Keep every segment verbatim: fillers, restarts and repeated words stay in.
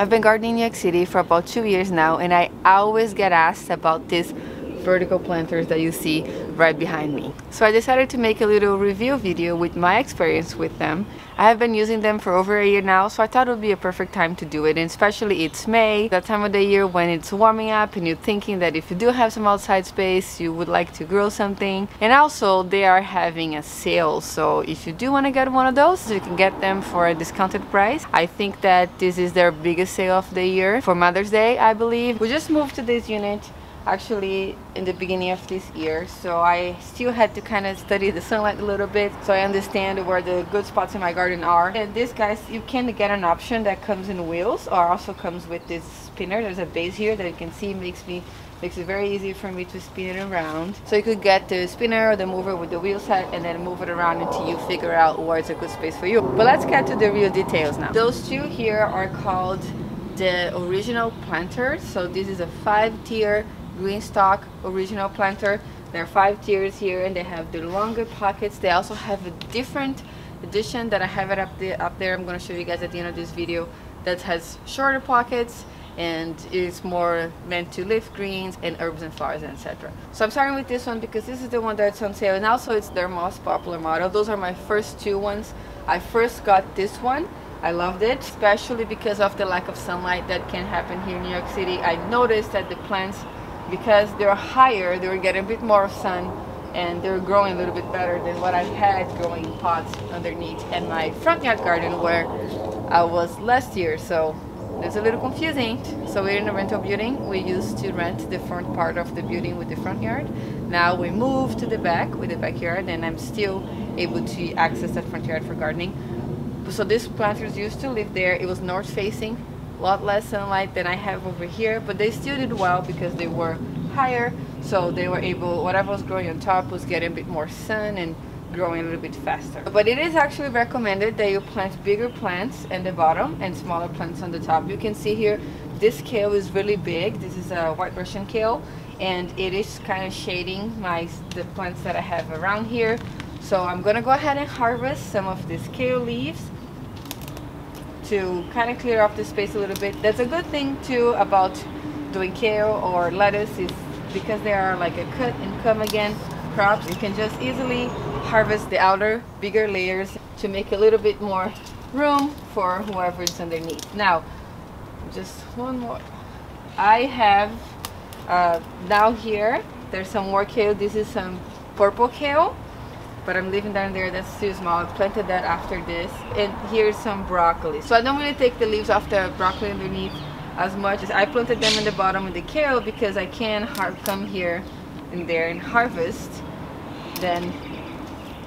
I've been gardening in New York City for about two years now, and I always get asked about these vertical planters that you see right behind me. So I decided to make a little review video with my experience with them. I have been using them for over a year now, so I thought it would be a perfect time to do it, and especially it's May, that time of the year when it's warming up and you're thinking that if you do have some outside space, you would like to grow something. And also they are having a sale, so if you do want to get one of those, you can get them for a discounted price. I think that this is their biggest sale of the year for Mother's Day, I believe. We just moved to this unit actually in the beginning of this year, so I still had to kind of study the sunlight a little bit so I understand where the good spots in my garden are. And these guys, you can get an option that comes in wheels or also comes with this spinner. There's a base here that you can see makes me makes it very easy for me to spin it around. So you could get the spinner or the mover with the wheel set and then move it around until you figure out where it's a good space for you. But let's get to the real details now. Those two here are called the original planters. So this is a five-tier GreenStalk Original Planter. There are five tiers here, and they have the longer pockets. They also have a different edition that I have it up, the, up there. I'm going to show you guys at the end of this video, that has shorter pockets and is more meant to live greens and herbs and flowers, et cetera. So I'm starting with this one because this is the one that's on sale, and also it's their most popular model. Those are my first two ones. I first got this one. I loved it, especially because of the lack of sunlight that can happen here in New York City. I noticed that the plants, because they're higher, they were getting a bit more sun and they're growing a little bit better than what I had growing pots underneath in my front yard garden where I was last year. So it's a little confusing. So we're in a rental building. We used to rent the front part of the building with the front yard. Now we moved to the back with the backyard, and I'm still able to access that front yard for gardening. So these planters used to live there. It was north facing. A lot less sunlight than I have over here, but they still did well because they were higher, so they were able, whatever was growing on top was getting a bit more sun and growing a little bit faster. But it is actually recommended that you plant bigger plants in the bottom and smaller plants on the top. You can see here this kale is really big. This is a white Russian kale, and it is kind of shading my the plants that I have around here. So I'm gonna go ahead and harvest some of these kale leaves to kind of clear up the space a little bit. That's a good thing too about doing kale or lettuce, is because they are like a cut and come again crops, you can just easily harvest the outer bigger layers to make a little bit more room for whoever is underneath. Now just one more. I have uh, now here there's some more kale. This is some purple kale, but I'm leaving down there, that's too small. I planted that after this. And here's some broccoli. So I don't really take the leaves off the broccoli underneath as much as I planted them in the bottom of the kale, because I can come here and there and harvest. Then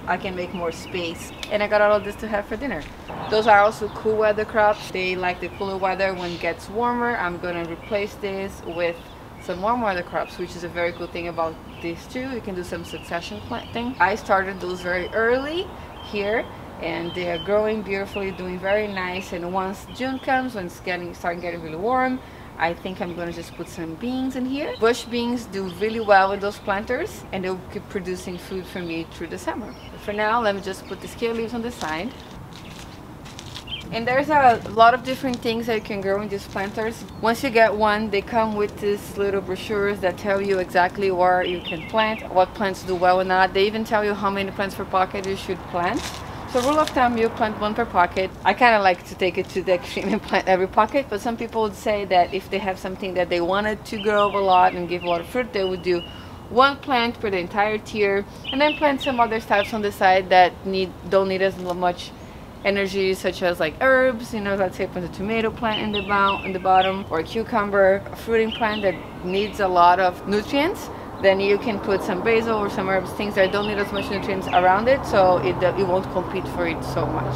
I can make more space. And I got all of this to have for dinner. Those are also cool weather crops. They like the cooler weather. When it gets warmer, I'm gonna replace this with some warm weather crops, which is a very cool thing about these two. You can do some succession planting. I started those very early here, and they are growing beautifully, doing very nice. And once June comes, when it's getting starting getting really warm, I think I'm gonna just put some beans in here. Bush beans do really well with those planters, and they'll keep producing food for me through the summer. For now, let me just put the kale leaves on the side. And there's a lot of different things that you can grow in these planters. Once you get one, they come with these little brochures that tell you exactly where you can plant, what plants do well or not. They even tell you how many plants per pocket you should plant. So rule of thumb, you plant one per pocket. I kind of like to take it to the extreme and plant every pocket, but some people would say that if they have something that they wanted to grow a lot and give a lot of fruit, they would do one plant per the entire tier, and then plant some other types on the side that need don't need as much energy, such as like herbs, you know, let's say put a tomato plant in the, bo in the bottom, or a cucumber, a fruiting plant that needs a lot of nutrients. Then you can put some basil or some herbs, things that don't need as much nutrients around it, so it, it won't compete for it so much.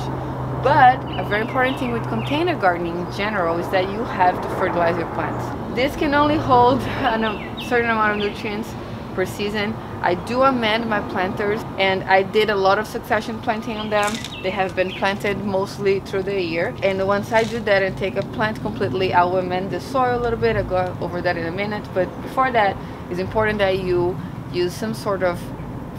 But a very important thing with container gardening in general is that you have to fertilize your plants. This can only hold a certain amount of nutrients per season. I do amend my planters, and I did a lot of succession planting on them. They have been planted mostly through the year, and once I do that and take a plant completely, I will amend the soil a little bit. I'll go over that in a minute, but before that, it's important that you use some sort of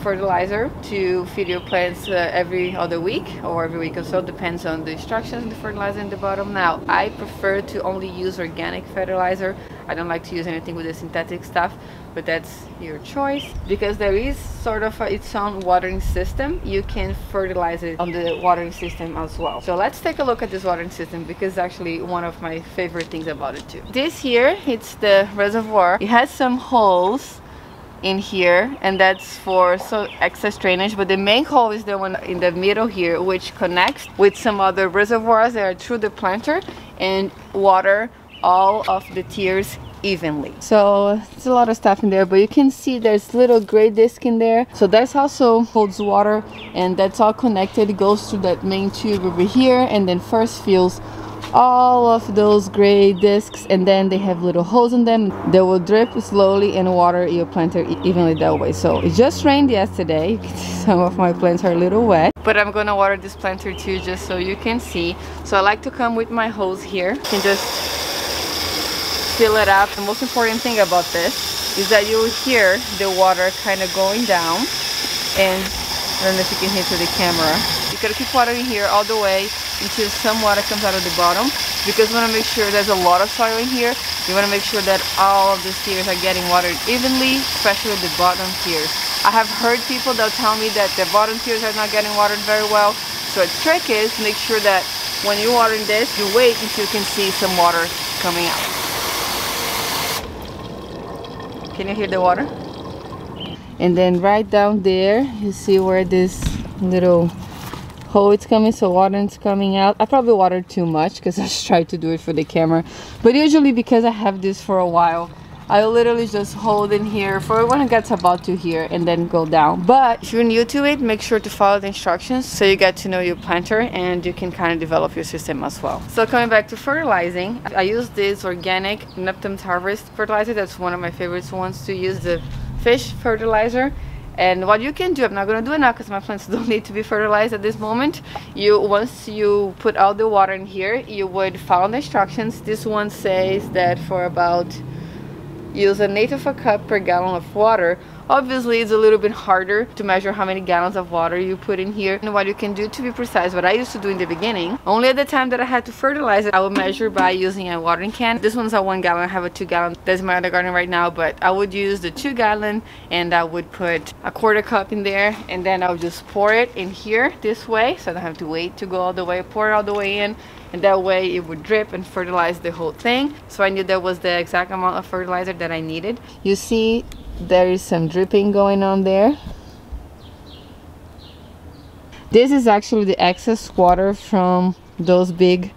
fertilizer to feed your plants uh, every other week or every week or so, depends on the instructions and the fertilizer in the bottom. Now, I prefer to only use organic fertilizer. I don't like to use anything with the synthetic stuff, but that's your choice. Because there is sort of a, its own watering system, you can fertilize it on the watering system as well. So let's take a look at this watering system, because it's actually one of my favorite things about it too. This here, it's the reservoir. It has some holes in here, and that's for so excess drainage, but the main hole is the one in the middle here, which connects with some other reservoirs that are through the planter and water all of the tiers evenly. So it's a lot of stuff in there, but you can see there's little gray disc in there, so that's also holds water, and that's all connected. It goes through that main tube over here and then first fills all of those gray discs, and then they have little holes in them. They will drip slowly and water your planter evenly that way. So it just rained yesterday. You can see some of my plants are a little wet, but I'm gonna water this planter too, just so you can see. So I like to come with my hose here. You can just fill it up. The most important thing about this is that you'll hear the water kind of going down, and I don't know if you can hear through the camera. You gotta keep watering here all the way until some water comes out of the bottom, because we want to make sure there's a lot of soil in here. You want to make sure that all of these tiers are getting watered evenly, especially the bottom tiers. I have heard people that tell me that the bottom tiers are not getting watered very well. So a trick is make sure that when you're watering this, you wait until you can see some water coming out. Can you hear the water? And then right down there, you see where this little hole it's coming, so water is coming out. I probably watered too much because I just tried to do it for the camera, but usually because I have this for a while, I literally just hold in here for when it gets about to here and then go down. But if you're new to it, make sure to follow the instructions so you get to know your planter and you can kind of develop your system as well. So coming back to fertilizing, I use this organic Neptune's Harvest fertilizer. That's one of my favorite ones to use, the fish fertilizer. And what you can do, I'm not going to do it now because my plants don't need to be fertilized at this moment. You, once you put all the water in here, you would follow the instructions. This one says that for about, use an eighth of a cup per gallon of water. Obviously, it's a little bit harder to measure how many gallons of water you put in here. And what you can do to be precise, what I used to do in the beginning, only at the time that I had to fertilize it, I would measure by using a watering can. This one's a one gallon, I have a two gallon. That's my other garden right now, but I would use the two gallon and I would put a quarter cup in there, and then I would just pour it in here this way, so I don't have to wait to go all the way, pour it all the way in. And that way it would drip and fertilize the whole thing. So I knew that was the exact amount of fertilizer that I needed. You see there is some dripping going on there. This is actually the excess water from those big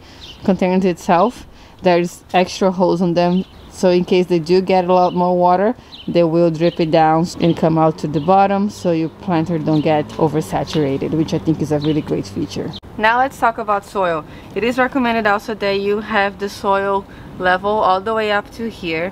containers itself. There's extra holes on them, so in case they do get a lot more water, they will drip it down and come out to the bottom, so your planter don't get oversaturated, which I think is a really great feature. Now let's talk about soil. It is recommended also that you have the soil level all the way up to here.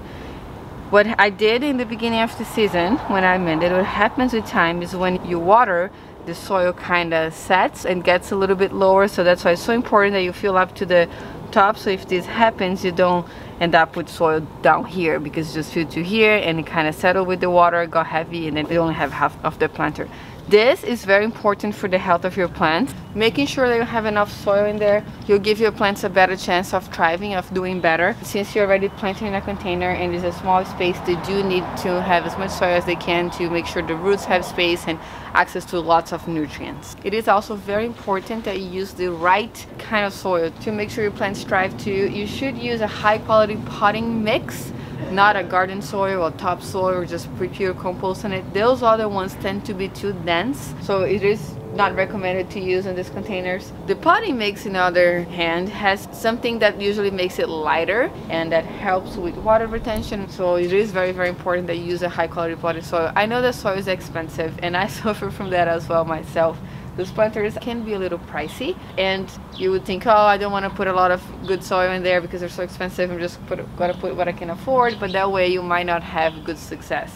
What I did in the beginning of the season when I amended, what happens with time is when you water, the soil kind of sets and gets a little bit lower, so that's why it's so important that you fill up to the top, so if this happens, you don't end up with soil down here, because you just filled to here and it kind of settled with the water, got heavy, and then you only have half of the planter. This is very important for the health of your plants. Making sure that you have enough soil in there, you'll give your plants a better chance of thriving, of doing better. Since you're already planting in a container and it's a small space, they do need to have as much soil as they can to make sure the roots have space and access to lots of nutrients. It is also very important that you use the right kind of soil to make sure your plants thrive too. You should use a high quality potting mix, not a garden soil or topsoil or just pure compost in it. Those other ones tend to be too dense, so it is not recommended to use in these containers. The potting mix, on the other hand, has something that usually makes it lighter and that helps with water retention, so it is very very important that you use a high quality potting soil. I know that soil is expensive and I suffer from that as well myself. Those planters can be a little pricey, and you would think, oh, I don't want to put a lot of good soil in there because they're so expensive, I'm just put, gotta put what I can afford, but that way you might not have good success.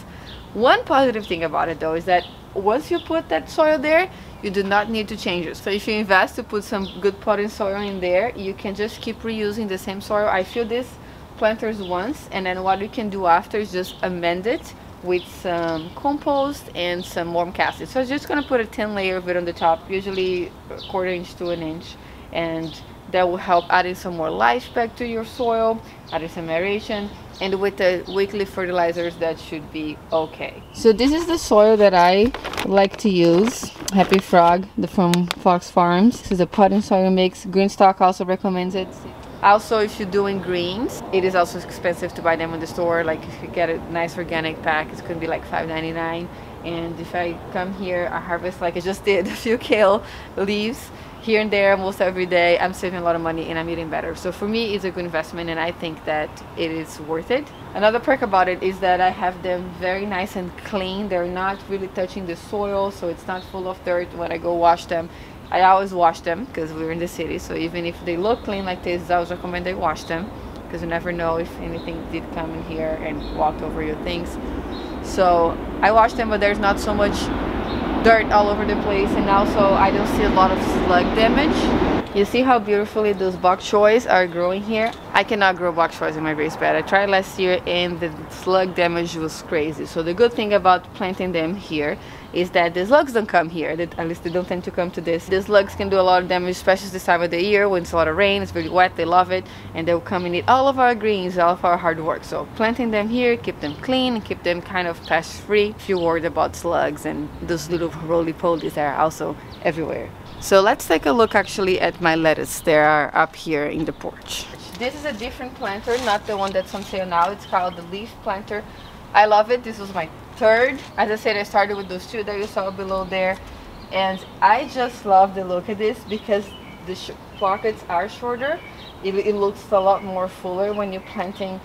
One positive thing about it though is that once you put that soil there, you do not need to change it. So if you invest to put some good potting soil in there, you can just keep reusing the same soil. I filled these planters once, and then what you can do after is just amend it with some compost and some warm cast. So I'm just going to put a thin layer of it on the top, usually a quarter inch to an inch, and that will help adding some more life back to your soil, adding some aeration, and with the weekly fertilizers that should be okay. So this is the soil that I like to use, Happy Frog the, from Fox Farms. This is a potting soil mix. GreenStalk also recommends it. Also, if you're doing greens, it is also expensive to buy them in the store. Like if you get a nice organic pack, it's going to be like five ninety-nine. And if I come here, I harvest like I just did a few kale leaves here and there most every day. I'm saving a lot of money and I'm eating better. So for me, it's a good investment and I think that it is worth it. Another perk about it is that I have them very nice and clean. They're not really touching the soil, so it's not full of dirt when I go wash them. I always wash them because we're in the city, so even if they look clean like this, I always recommend I wash them because you never know if anything did come in here and walked over your things. So I wash them, but there's not so much dirt all over the place, and also I don't see a lot of slug damage. You see how beautifully those bok choys are growing here? I cannot grow bok choys in my raised bed. I tried last year and the slug damage was crazy. So the good thing about planting them here is that the slugs don't come here. That, at least they don't tend to come to this. The slugs can do a lot of damage, especially this time of the year when it's a lot of rain, it's really wet, they love it, and they'll come and eat all of our greens, all of our hard work. So planting them here, keep them clean, keep them kind of pest free if you're worried about slugs and those little roly-polies that are also everywhere. So let's take a look actually at my lettuce. They are up here in the porch. This is a different planter, not the one that's on sale now. It's called the leaf planter. I love it. This was my third. As I said, I started with those two that you saw below there, and I just love the look of this because the sh pockets are shorter. It, it looks a lot more fuller when you're planting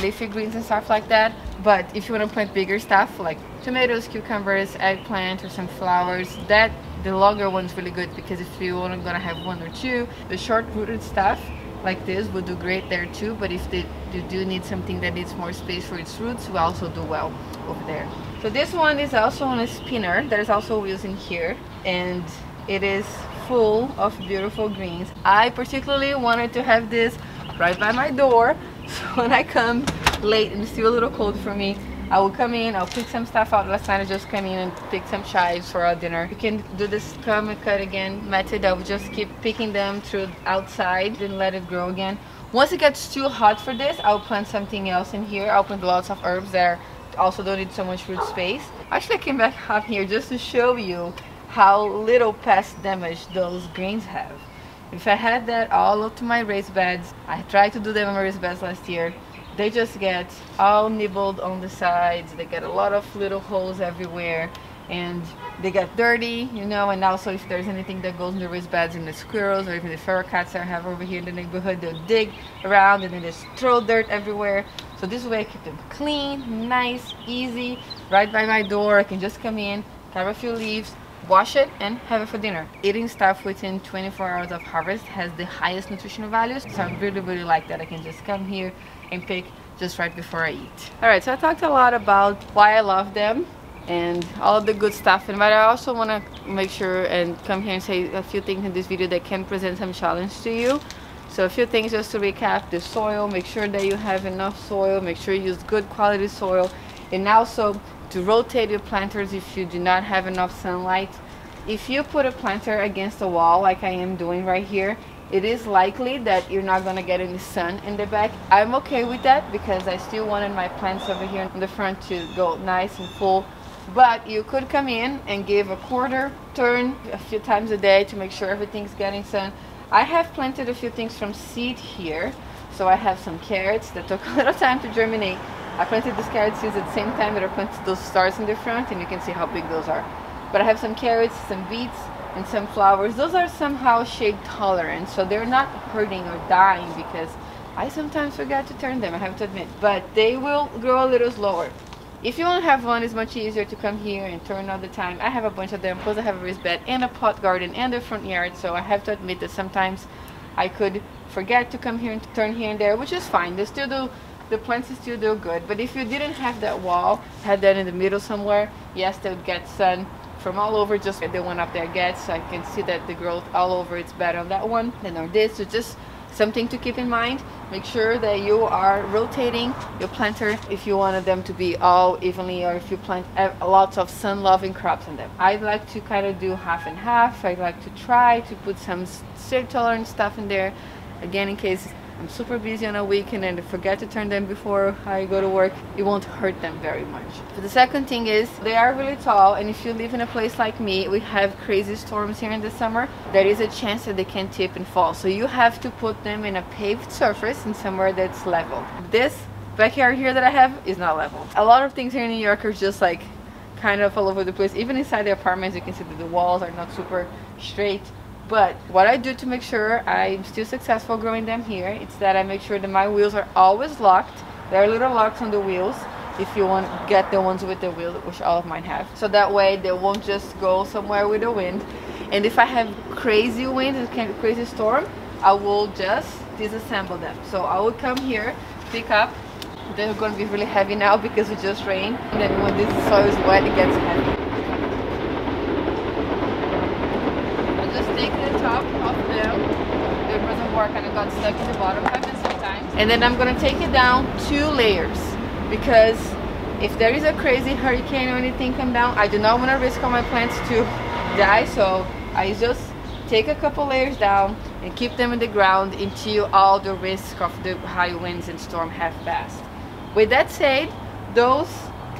leafy greens and stuff like that. But if you want to plant bigger stuff like tomatoes, cucumbers, eggplant, or some flowers, that the longer one's really good because if you're only gonna have one or two, the short-rooted stuff like this would do great there too. But if they, you do need something that needs more space for its roots, will also do well over there. So this one is also on a spinner that is also using here, and it is full of beautiful greens. I particularly wanted to have this right by my door, so when I come late and it's still a little cold for me, I will come in, I'll pick some stuff out. Last night I just came in and picked some chives for our dinner. You can do this come and cut again method. I will just keep picking them through outside and let it grow again. Once it gets too hot for this, I'll plant something else in here. I'll plant lots of herbs that also don't need so much root space. Actually, I came back up here just to show you how little pest damage those greens have. If I had that all up to my raised beds, I tried to do them in my raised beds last year, they just get all nibbled on the sides. They get a lot of little holes everywhere and they get dirty, you know. And also if there's anything that goes in the raised beds and the squirrels or even the feral cats that I have over here in the neighborhood, they'll dig around and then just throw dirt everywhere. So this way I keep them clean, nice, easy, right by my door. I can just come in, grab a few leaves, wash it, and have it for dinner. Eating stuff within twenty-four hours of harvest has the highest nutritional values, so I really really like that I can just come here and pick just right before I eat. All right, so I talked a lot about why I love them and all the good stuff, and but I also want to make sure and come here and say a few things in this video that can present some challenge to you. So a few things just to recap: the soil, make sure that you have enough soil, make sure you use good quality soil, and also to rotate your planters if you do not have enough sunlight. If you put a planter against the wall like I am doing right here, it is likely that you're not going to get any sun in the back. I'm okay with that because I still wanted my plants over here in the front to go nice and full. But you could come in and give a quarter turn a few times a day to make sure everything's getting sun. I have planted a few things from seed here. So I have some carrots that took a little time to germinate. I planted these carrot seeds at the same time that I planted those stars in the front, and you can see how big those are. But I have some carrots, some beets, and some flowers. Those are somehow shade tolerant, so they're not hurting or dying because I sometimes forget to turn them, I have to admit. But they will grow a little slower. If you don't have one, it's much easier to come here and turn all the time. I have a bunch of them, plus I have a raised bed and a pot garden and a front yard, so I have to admit that sometimes I could forget to come here and turn here and there, which is fine. They still do. The plants still do good. But if you didn't have that wall, had that in the middle somewhere, yes, they would get sun from all over, just the one up there gets. So I can see that the growth all over, it's better on that one than on this. So just something to keep in mind. Make sure that you are rotating your planter if you wanted them to be all evenly, or if you plant lots of sun-loving crops in them. I'd like to kind of do half and half. I'd like to try to put some shade-tolerant stuff in there. Again, in case I'm super busy on a weekend and I forget to turn them before I go to work, it won't hurt them very much. But the second thing is, they are really tall, and if you live in a place like me, we have crazy storms here in the summer, there is a chance that they can tip and fall. So you have to put them in a paved surface and somewhere that's level. This backyard here that I have is not level. A lot of things here in New York are just like kind of all over the place. Even inside the apartments, you can see that the walls are not super straight. But what I do to make sure I'm still successful growing them here is that I make sure that my wheels are always locked. There are little locks on the wheels if you want to get the ones with the wheel, which all of mine have. So that way they won't just go somewhere with the wind. And if I have crazy wind and crazy storm, I will just disassemble them. So I will come here, pick up. They're going to be really heavy now because it just rained. And then when this soil is wet, it gets heavy. Kind of got stuck in the bottom sometimes. And then I'm gonna take it down two layers, because if there is a crazy hurricane or anything come down, I do not want to risk all my plants to die. So I just take a couple layers down and keep them in the ground until all the risk of the high winds and storm have passed. With that said, those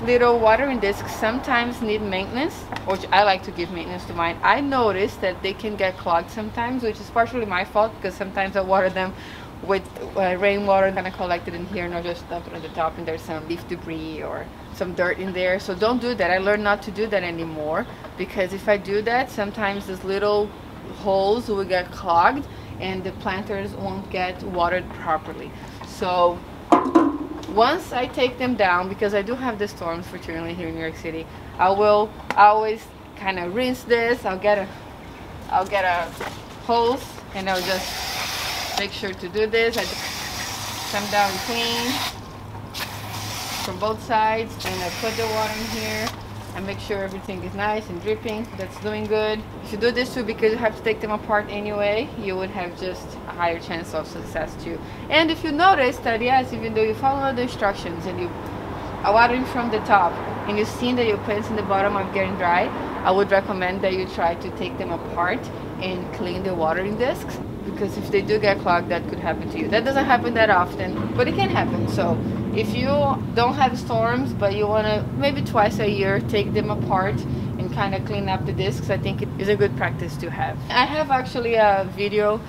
little watering discs sometimes need maintenance, which I like to give maintenance to mine. I noticed that they can get clogged sometimes, which is partially my fault, because sometimes I water them with uh, rainwater kind of collected in here, and I just dump it on the top, and there's some leaf debris or some dirt in there. So don't do that. I learned not to do that anymore, because if I do that, sometimes these little holes will get clogged and the planters won't get watered properly. So once I take them down, because I do have the storms fortunately here in New York City, I will always kind of rinse this. I'll get a, I'll get a hose, and I'll just make sure to do this. I come down clean from both sides, and I put the water in here. I make sure everything is nice and dripping. That's doing good. If you do this too, because you have to take them apart anyway, you would have just a higher chance of success too. And if you notice that, yes, even though you follow the instructions and you are watering from the top, and you've seen that your plants in the bottom are getting dry, I would recommend that you try to take them apart and clean the watering discs, because if they do get clogged, that could happen to you. That doesn't happen that often, but it can happen. So if you don't have storms, but you want to maybe twice a year take them apart and kind of clean up the discs, I think it is a good practice to have. I have actually a video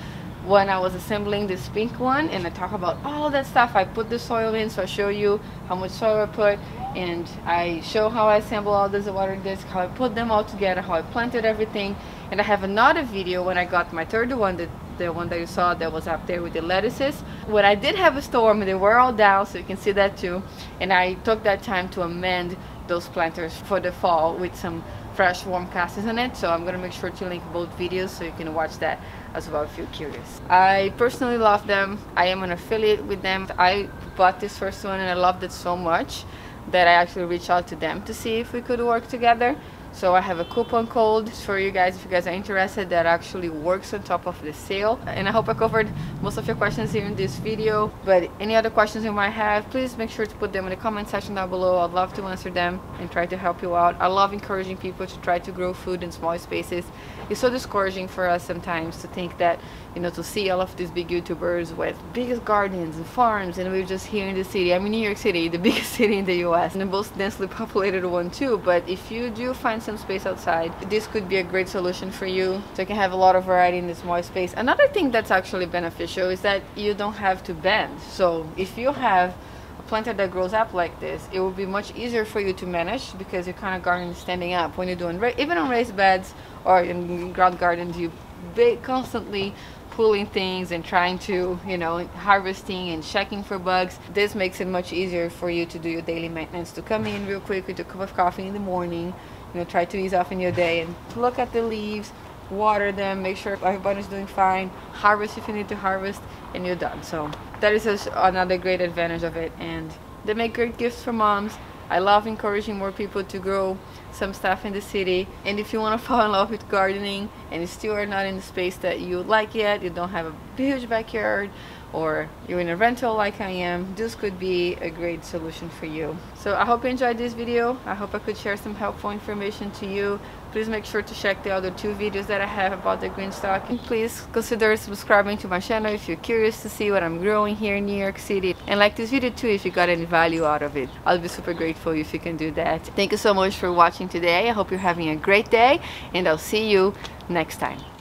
when I was assembling this pink one, and I talk about all that stuff. I put the soil in, so I show you how much soil I put, and I show how I assemble all this water discs, how I put them all together, how I planted everything. And I have another video when I got my third one, that the one that you saw that was up there with the lettuces, when I did have a storm and they were all down, so you can see that too. And I took that time to amend those planters for the fall with some fresh warm castings in it. So I'm gonna make sure to link both videos so you can watch that as well if you're curious. I personally love them. I am an affiliate with them. I bought this first one and I loved it so much that I actually reached out to them to see if we could work together. So I have a coupon code for you guys if you guys are interested that actually works on top of the sale. And I hope I covered most of your questions here in this video, but any other questions you might have, please make sure to put them in the comment section down below. I'd love to answer them and try to help you out. I love encouraging people to try to grow food in small spaces. It's so discouraging for us sometimes to think that, you know, to see all of these big YouTubers with biggest gardens and farms, and we're just here in the city. I mean, New York City, the biggest city in the U S and the most densely populated one too. But if you do find some space outside, this could be a great solution for you, so you can have a lot of variety in the small space. Another thing that's actually beneficial is that you don't have to bend. So if you have a planter that grows up like this, it will be much easier for you to manage, because you're kind of gardening standing up. When you're doing even on raised beds or in ground gardens, you constantly pulling things and trying to, you know, harvesting and checking for bugs. This makes it much easier for you to do your daily maintenance, to come in real quick with a cup of coffee in the morning, you know, try to ease off in your day and look at the leaves, water them, make sure everybody's doing fine, harvest if you need to harvest, and you're done. So that is another great advantage of it. And they make great gifts for moms. I love encouraging more people to grow some stuff in the city. And if you want to fall in love with gardening and you still are not in the space that you like yet, you don't have a huge backyard, or you're in a rental like I am, this could be a great solution for you. So I hope you enjoyed this video. I hope I could share some helpful information to you. Please make sure to check the other two videos that I have about the GreenStalk. And please consider subscribing to my channel if you're curious to see what I'm growing here in New York City. And like this video too if you got any value out of it. I'll be super grateful if you can do that. Thank you so much for watching today. I hope you're having a great day, and I'll see you next time.